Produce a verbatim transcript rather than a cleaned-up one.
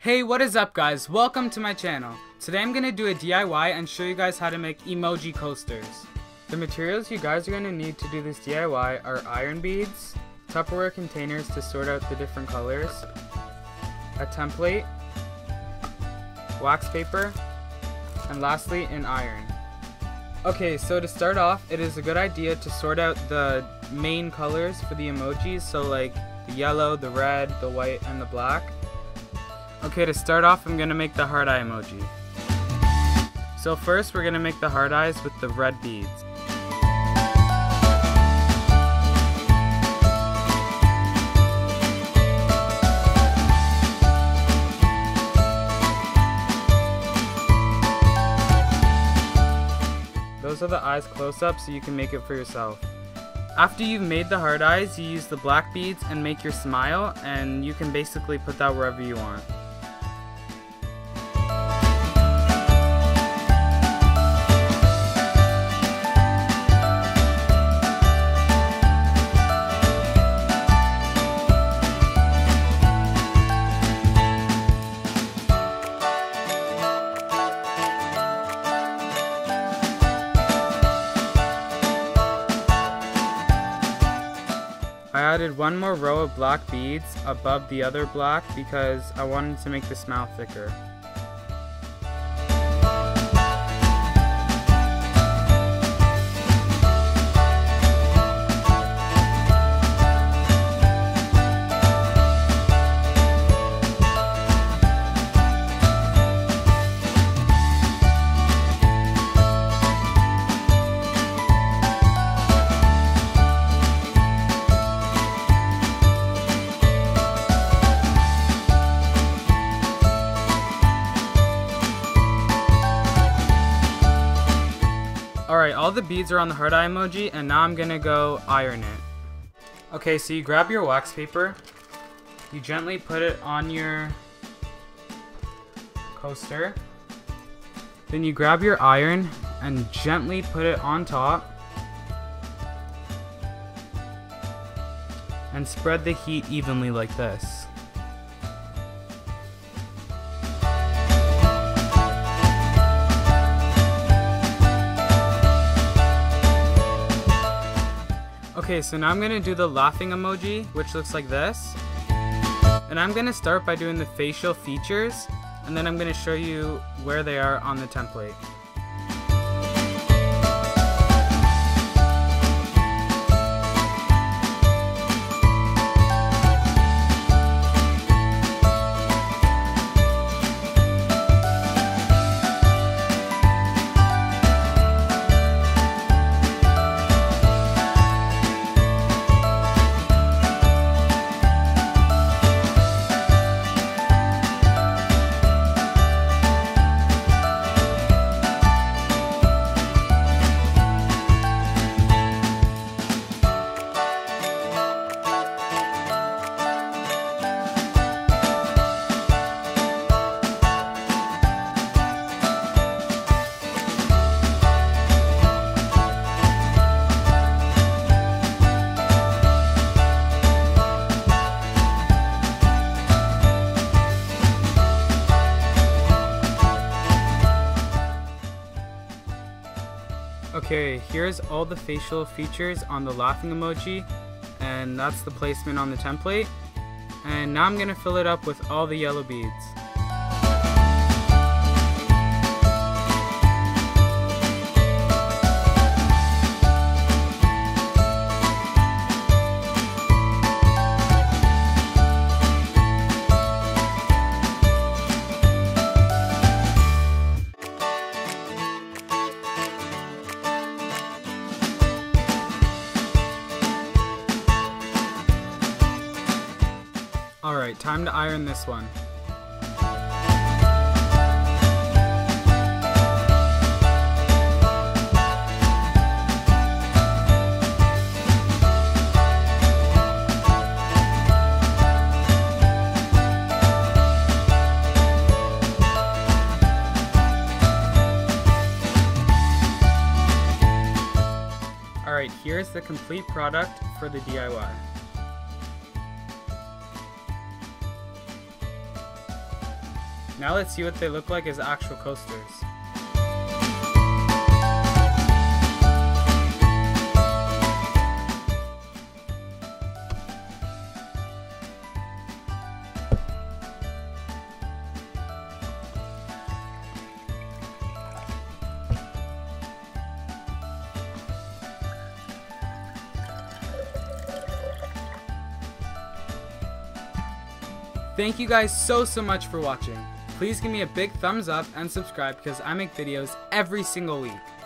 Hey, what is up guys? Welcome to my channel. Today I'm gonna do a D I Y and show you guys how to make emoji coasters. The materials you guys are gonna need to do this D I Y are iron beads, Tupperware containers to sort out the different colors, a template, wax paper, and lastly an iron. Okay, so to start off, it is a good idea to sort out the main colors for the emojis, so like the yellow, the red, the white, and the black. Okay, to start off, I'm gonna make the heart eye emoji. So first, we're gonna make the heart eyes with the red beads. Those are the eyes close up so you can make it for yourself. After you've made the heart eyes, you use the black beads and make your smile, and you can basically put that wherever you want. I added one more row of black beads above the other black because I wanted to make the smile thicker. Alright, all the beads are on the heart eye emoji, and now I'm gonna go iron it. Okay, so you grab your wax paper, you gently put it on your coaster, then you grab your iron and gently put it on top, and spread the heat evenly like this. Okay, so now I'm gonna do the laughing emoji, which looks like this. And I'm gonna start by doing the facial features, and then I'm gonna show you where they are on the template. Okay, here's all the facial features on the laughing emoji, and that's the placement on the template. And now I'm gonna fill it up with all the yellow beads. Alright, time to iron this one. Alright, here's the complete product for the D I Y. Now let's see what they look like as actual coasters. Thank you guys so, so much for watching. Please give me a big thumbs up and subscribe because I make videos every single week.